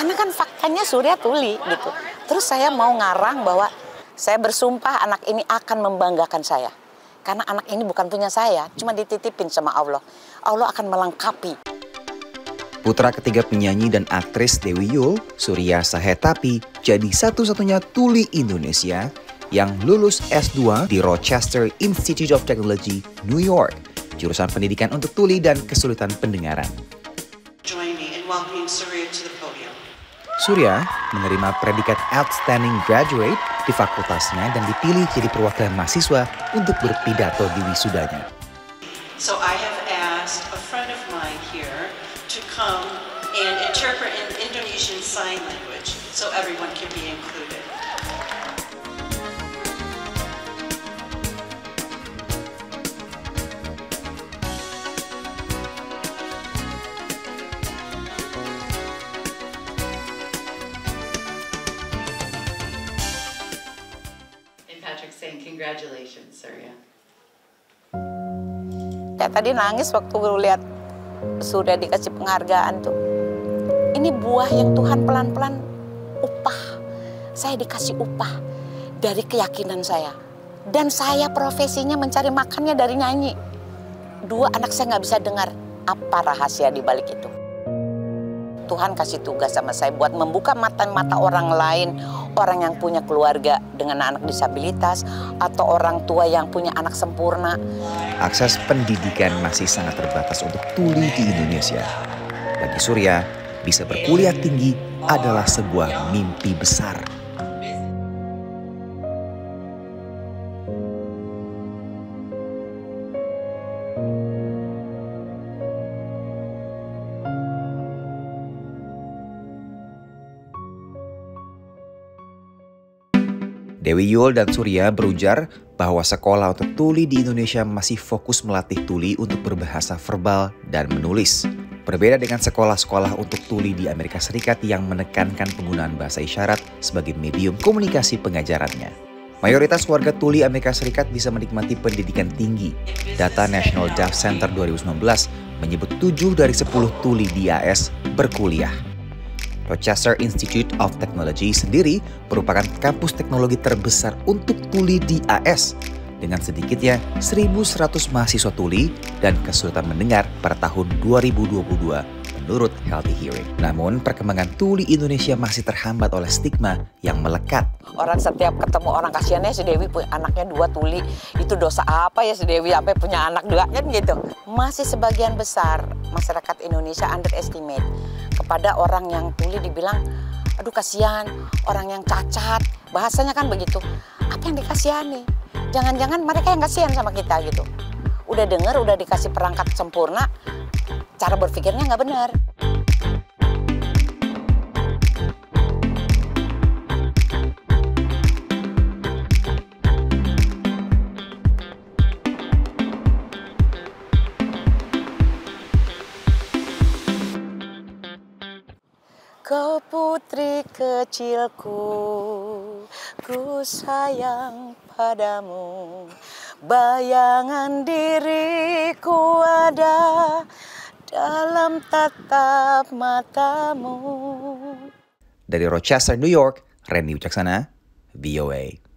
Karena kan faktanya Surya tuli gitu. Terus saya mau ngarang bahwa saya bersumpah anak ini akan membanggakan saya. Karena anak ini bukan punya saya, cuma dititipin sama Allah. Allah akan melengkapi. Putra ketiga penyanyi dan aktris Dewi Yul, Surya Sahetapi jadi satu-satunya tuli Indonesia yang lulus S2 di Rochester Institute of Technology, New York, jurusan pendidikan untuk tuli dan kesulitan pendengaran. Surya menerima predikat Outstanding Graduate di fakultasnya dan dipilih jadi perwakilan mahasiswa untuk berpidato di wisudanya. So I have asked a friend of mine here to come and interpret in Indonesian sign language so everyone can be included. Saying congratulations, Surya. Kayak tadi nangis waktu lihat Surya dikasih penghargaan tuh. Ini buah yang Tuhan pelan-pelan upah. Saya dikasih upah dari keyakinan saya. Dan saya profesinya mencari makannya dari nyanyi. Dua anak saya nggak bisa dengar apa rahasia di balik itu. Tuhan kasih tugas sama saya buat membuka mata-mata orang lain, orang yang punya keluarga dengan anak disabilitas, atau orang tua yang punya anak sempurna. Akses pendidikan masih sangat terbatas untuk tuli di Indonesia. Bagi Surya, bisa berkuliah tinggi adalah sebuah mimpi besar. Dewi Yul dan Surya berujar bahwa sekolah untuk tuli di Indonesia masih fokus melatih tuli untuk berbahasa verbal dan menulis. Berbeda dengan sekolah-sekolah untuk tuli di Amerika Serikat yang menekankan penggunaan bahasa isyarat sebagai medium komunikasi pengajarannya. Mayoritas warga tuli Amerika Serikat bisa menikmati pendidikan tinggi. Data National Deaf Center 2019 menyebut 7 dari 10 tuli di AS berkuliah. Rochester Institute of Technology sendiri merupakan kampus teknologi terbesar untuk tuli di AS dengan sedikitnya 1.100 mahasiswa tuli dan kesulitan mendengar pada tahun 2022 menurut Healthy Hearing. Namun perkembangan tuli Indonesia masih terhambat oleh stigma yang melekat. Orang setiap ketemu orang, kasihannya si Dewi punya anaknya 2 tuli, itu dosa apa ya si Dewi sampai punya anak 2 kan gitu. Masih sebagian besar masyarakat Indonesia underestimate kepada orang yang tuli, dibilang aduh kasihan orang yang cacat, bahasanya kan begitu. Apa yang dikasihani? Jangan-jangan mereka yang kasihan sama kita gitu. Udah dengar, udah dikasih perangkat sempurna, cara berpikirnya nggak benar. Kau putri kecilku, ku sayang padamu. Bayangan diriku ada dalam tatap matamu. Dari Rochester, New York, Reni Ucaksana, VOA.